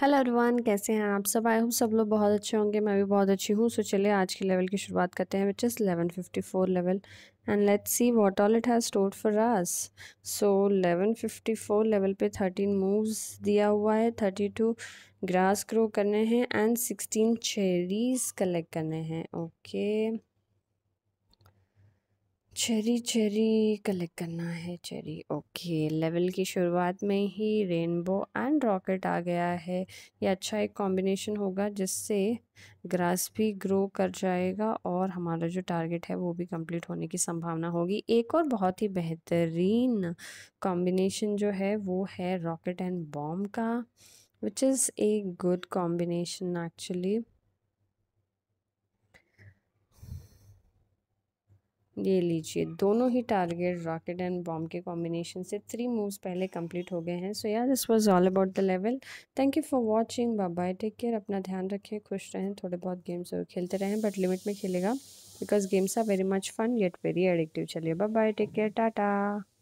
Hello everyone, कैसे हैं आप सब। आई होप सब लोग बहुत अच्छे होंगे। मैं भी बहुत अच्छी हूँ। सो चलिए आज के लेवल की शुरुआत करते हैं, which is 1154 level, and let's see what all it has stored for us. So 1154 level पे 13 मूव्स दिया हुआ है, 32 ग्रास ग्रो करने हैं एंड 16 चेरीज़ कलेक्ट करने हैं। ओके चेरी कलेक्ट करना है, चेरी। ओके लेवल की शुरुआत में ही रेनबो एंड रॉकेट आ गया है। ये अच्छा एक कॉम्बिनेशन होगा जिससे ग्रास भी ग्रो कर जाएगा और हमारा जो टारगेट है वो भी कंप्लीट होने की संभावना होगी। एक और बहुत ही बेहतरीन कॉम्बिनेशन जो है वो है रॉकेट एंड बॉम्ब का, which is a good combination actually. ये लीजिए, दोनों ही टारगेट रॉकेट एंड बॉम्ब के कॉम्बिनेशन से 3 मूव्स पहले कंप्लीट हो गए हैं। सो यार this was all about the level. Thank you for watching. Bye bye, take care. अपना ध्यान रखें, खुश रहें, थोड़े बहुत गेम्स और खेलते रहें, बट लिमिट में खेलेगा because games are very much fun yet very addictive. चलिए bye bye, take care, Tata.